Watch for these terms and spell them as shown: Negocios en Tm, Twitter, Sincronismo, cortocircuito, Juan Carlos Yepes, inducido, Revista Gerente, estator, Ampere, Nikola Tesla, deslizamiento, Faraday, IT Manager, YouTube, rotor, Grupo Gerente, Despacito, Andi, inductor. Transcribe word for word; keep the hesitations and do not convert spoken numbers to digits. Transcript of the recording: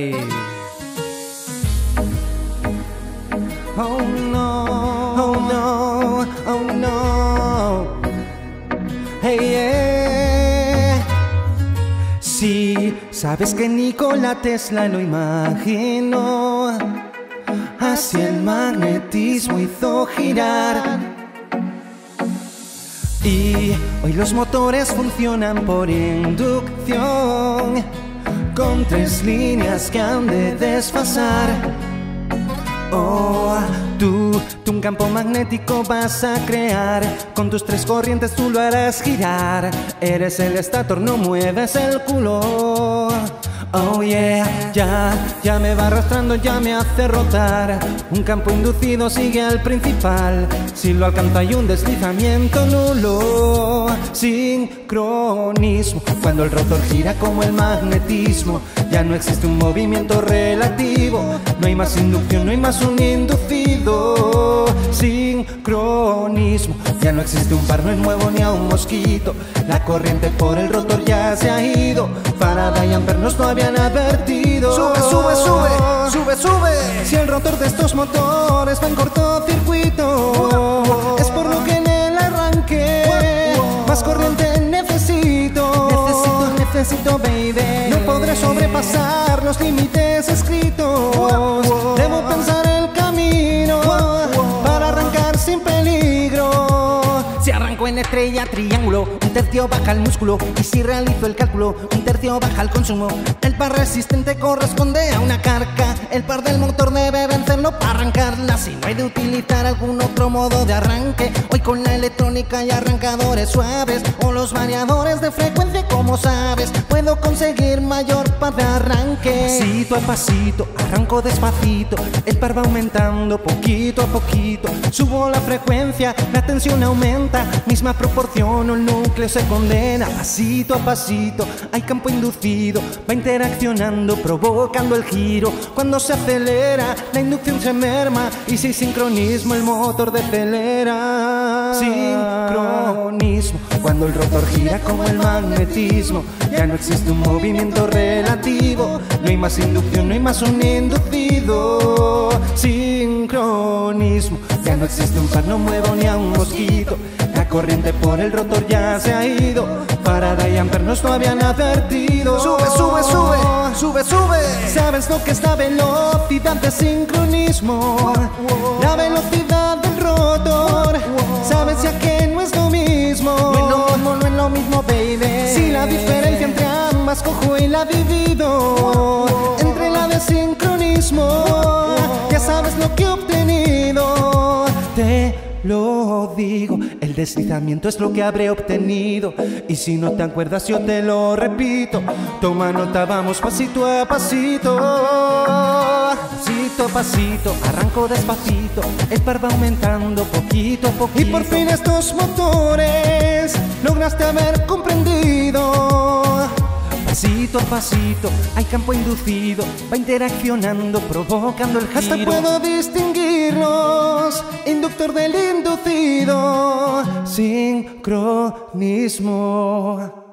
Faraday. Oh no, oh no, oh no. Hey, yeah. Sí, sabes que Nikola Tesla lo imaginó, así el magnetismo hizo girar. Y hoy los motores funcionan por inducción, con tres líneas que han de desfasar. Oh, tú, tú un campo magnético vas a crear, con tus tres corrientes tú lo harás girar. Eres el estator, no mueves el culo. Oh yeah, ya, ya me va arrastrando, ya me hace rotar. Un campo inducido sigue al principal, si lo alcanza hay un deslizamiento nulo. Sincronismo, cuando el rotor gira como el magnetismo, ya no existe un movimiento relativo. No hay más inducción, no hay más un inducido. Sincronismo, ya no existe un par, no hay nuevo ni a un mosquito. La corriente por el rotor ya se ha ido, Faraday y Ampere nos lo habían advertido. Sube, sube, sube, sube, sube. Si el rotor de estos motores va en cortocircuito, es por lo que en el arranque más corriente necesito. Necesito, necesito, baby. No podré sobrepasar los límites escritos. Debo pensar el camino para arrancar sin peligro. Si arranco en estrella, triángulo, un tercio baja el músculo. Y si realizo el cálculo, un tercio baja el consumo. El par resistente corresponde a una carga. El par del motor debe vencerlo para arrancarla. Si no hay de utilizar algún otro modo de arranque, hoy con la electrónica y arrancadores suaves, o los variadores de frecuencia, como sabes, puedo conseguir mayor par de arranque. Pasito a pasito, arranco despacito. El par va aumentando poquito a poquito. Subo la frecuencia, la tensión aumenta. Misma proporción o el núcleo se condena. Pasito a pasito hay campo inducido, va interaccionando provocando el giro. Cuando se acelera la inducción se merma, y si hay sincronismo el motor decelera. Sincronismo, cuando el rotor gira como el magnetismo, ya no existe un movimiento relativo. No hay más inducción, no hay más un inducido. Sincronismo, ya no existe un par, no muevo ni a un mosquito. La corriente por el rotor ya se ha ido, Faraday y Ampere nos lo habían advertido. Sube, sube, sube, sube, sube. ¿Sabes lo que es la velocidad de sincronismo? La velocidad del rotor. ¿Sabes ya que no es lo mismo? No, no, no es lo mismo, baby. Si la diferencia entre ambas cojo y la divido, entre la de sincronismo, ya sabes lo que he obtenido. Te lo digo, el deslizamiento es lo que habré obtenido. Y si no te acuerdas yo te lo repito. Toma nota, vamos pasito a pasito. Pasito a pasito, arranco despacito. El par va aumentando poquito a poquito. Y por fin estos motores lograste haber comprendido. Pasito a pasito, hay campo inducido, va interaccionando, provocando el giro. Hasta puedo distinguirlos, inductor del inducido, sincronismo.